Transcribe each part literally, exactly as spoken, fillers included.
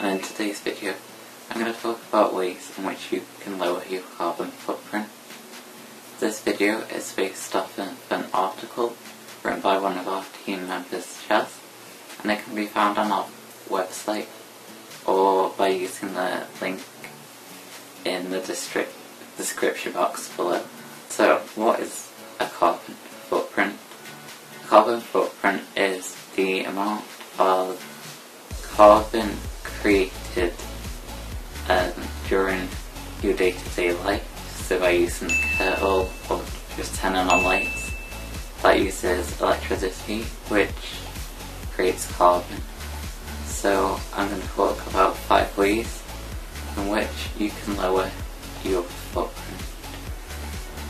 and in today's video I'm going to talk about ways in which you can lower your carbon footprint. This video is based off of an article written by one of our team members, Jazz, and it can be found on our website or by using the link in the district description box below. So, what is a carbon footprint? Carbon footprint is the amount of carbon created um, during your day-to-day life. So by using the kettle or just turning on lights, that uses electricity, which creates carbon. So I'm going to talk about five ways in which you can lower your footprint.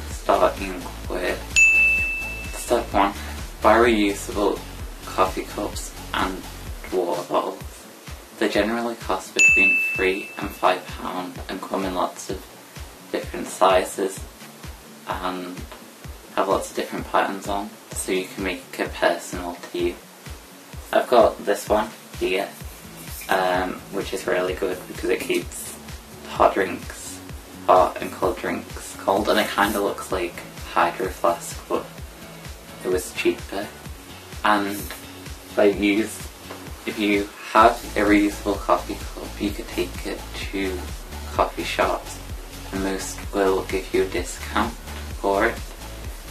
Starting with step one, buy reusable coffee cups and water bottles. They generally cost between three and five pounds and come in lots of different sizes and have lots of different patterns on, so you can make it personal to you. I've got this one here, um, which is really good because it keeps hot drinks hot and cold drinks cold, and it kind of looks like Hydro Flask, but it was cheaper. And they use if you have a reusable coffee cup, you could take it to coffee shops and most will give you a discount for it.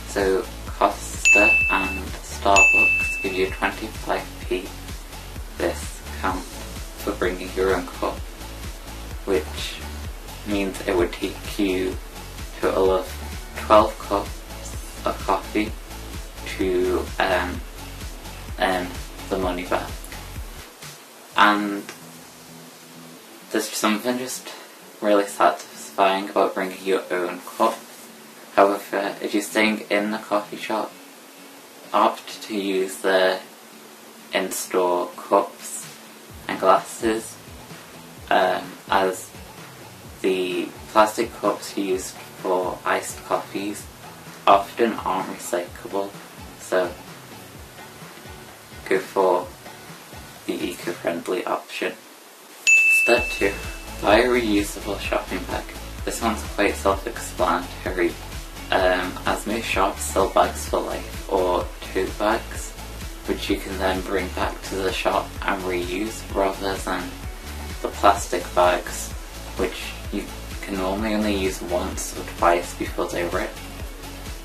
So Costa and Starbucks give you a twenty-five p discount for bringing your own cup, which means it would take you a total of twelve cups of coffee to um, earn the money back. And there's something just really satisfying about bringing your own cup. However, if you're staying in the coffee shop, opt to use the in-store cups and glasses, um, as the plastic cups used for iced coffees often aren't recyclable, so go for the eco-friendly option. Step two. Buy a reusable shopping bag. This one's quite self-explanatory, um, as most shops sell bags for life or tote bags, which you can then bring back to the shop and reuse, rather than the plastic bags, which you can normally only use once or twice before they rip.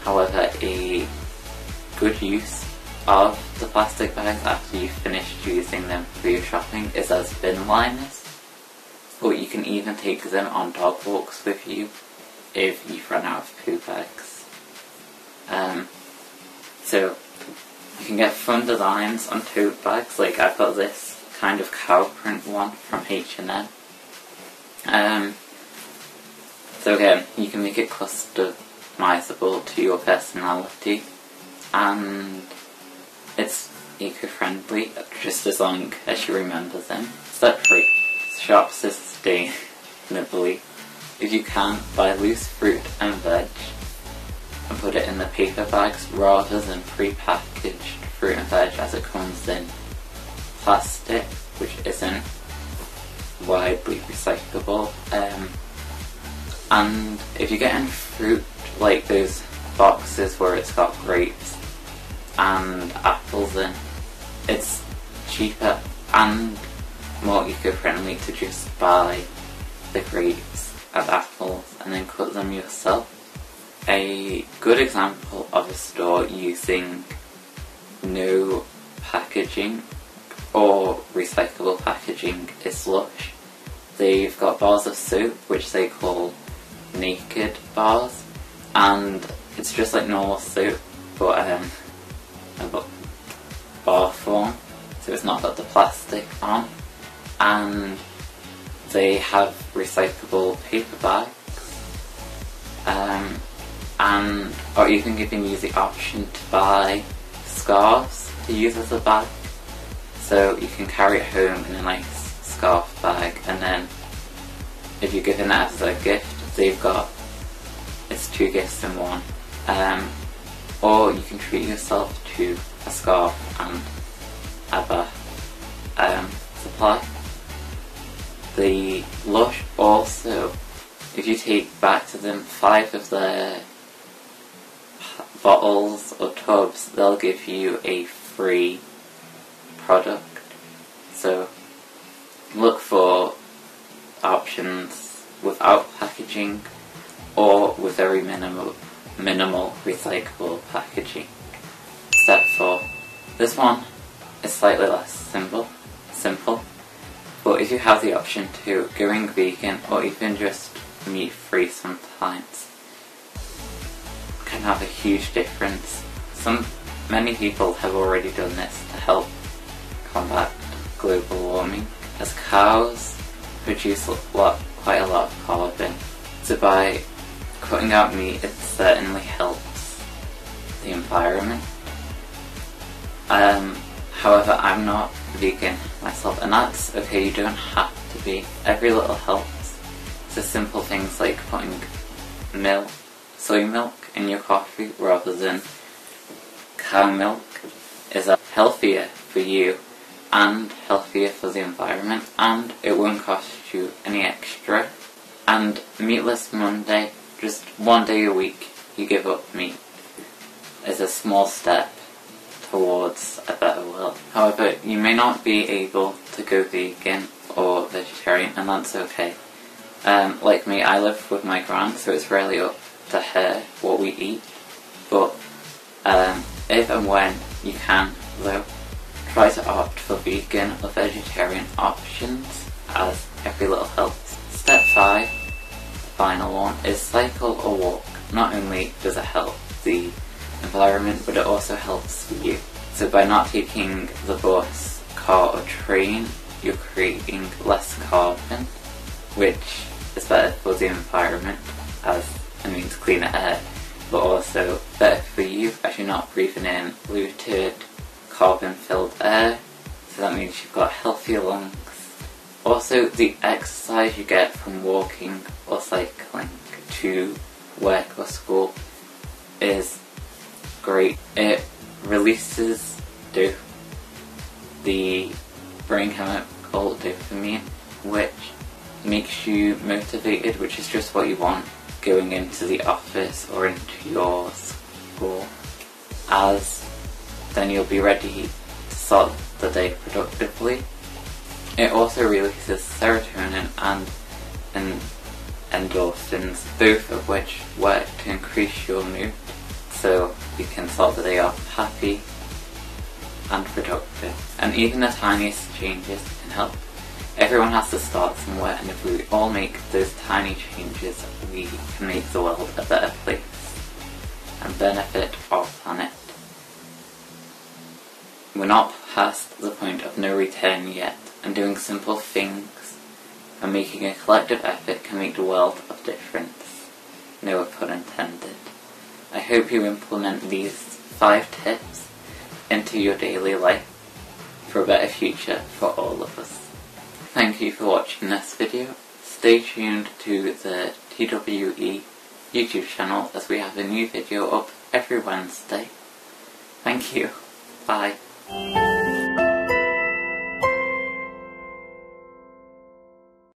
However, a good use of the plastic bags after you've finished using them for your shopping is as bin liners. Or you can even take them on dog walks with you if you've run out of poo bags. Um, so you can get fun designs on tote bags. Like, I've got this kind of cow print one from H and M. Um, so again, you can make it customizable to your personality, and it's eco-friendly just as long as you remember them. Step three. Shop sustainably. If you can, buy loose fruit and veg and put it in the paper bags rather than pre-packaged fruit and veg, as it comes in plastic, which isn't widely recyclable. Um, and if you're getting fruit, like those boxes where it's got grapes and apples in, it's cheaper and more eco-friendly to just buy the grapes and apples and then cut them yourself. A good example of a store using no packaging or recyclable packaging is Lush. They've got bars of soap, which they call naked bars, and it's just like normal soap, but um, a bar form, so it's not got the plastic on. And they have recyclable paper bags, um, and or you can even use the option to buy scarves to use as a bag, so you can carry it home in a nice scarf bag, and then if you're giving that as a gift, they've got, it's two gifts in one, um, or you can treat yourself to a scarf and a bath um, supply. the Lush also, if you take back to them five of their bottles or tubs, they'll give you a free product. So look for options without packaging or with very minimal minimal recyclable packaging. Step four. This one is slightly less simple, simple, but if you have the option to going vegan or even just meat free sometimes, can have a huge difference. Some many people have already done this to help combat global warming, as cows produce a lot, quite a lot of carbon, so by cutting out meat it certainly helps the environment. Um, however, I'm not vegan myself, and that's okay, you don't have to be, every little helps. So simple things like putting milk, soy milk in your coffee rather than cow milk is healthier for you and healthier for the environment, and it won't cost you any extra. And Meatless Monday, just one day a week you give up meat, is a small step towards a better world. However, you may not be able to go vegan or vegetarian, and that's okay. Um, like me, I live with my gran, so it's rarely up to her what we eat, but um, if and when you can though, try to opt for vegan or vegetarian options, as every little helps. Step five, the final one, is cycle or walk. Not only does it help the environment, but it also helps you. So by not taking the bus, car or train, you're creating less carbon, which is better for the environment, as it means cleaner air, but also better for you as you're not breathing in polluted, carbon-filled air, so that means you've got healthier lungs. Also, the exercise you get from walking or cycling to work or school is great. It releases do the brain chemical dopamine, which makes you motivated, which is just what you want going into the office or into your school, as then you'll be ready to start the day productively. It also releases serotonin and, and endorphins, both of which work to increase your mood, so you can start the day off happy and productive. And even the tiniest changes can help. Everyone has to start somewhere, and if we all make those tiny changes, we can make the world a better place and benefit our planet. We're not past the point of no return yet, and doing simple things and making a collective effort can make the world of difference. No pun intended. I hope you implement these five tips into your daily life for a better future for all of us. Thank you for watching this video. Stay tuned to the T W E YouTube channel, as we have a new video up every Wednesday. Thank you. Bye.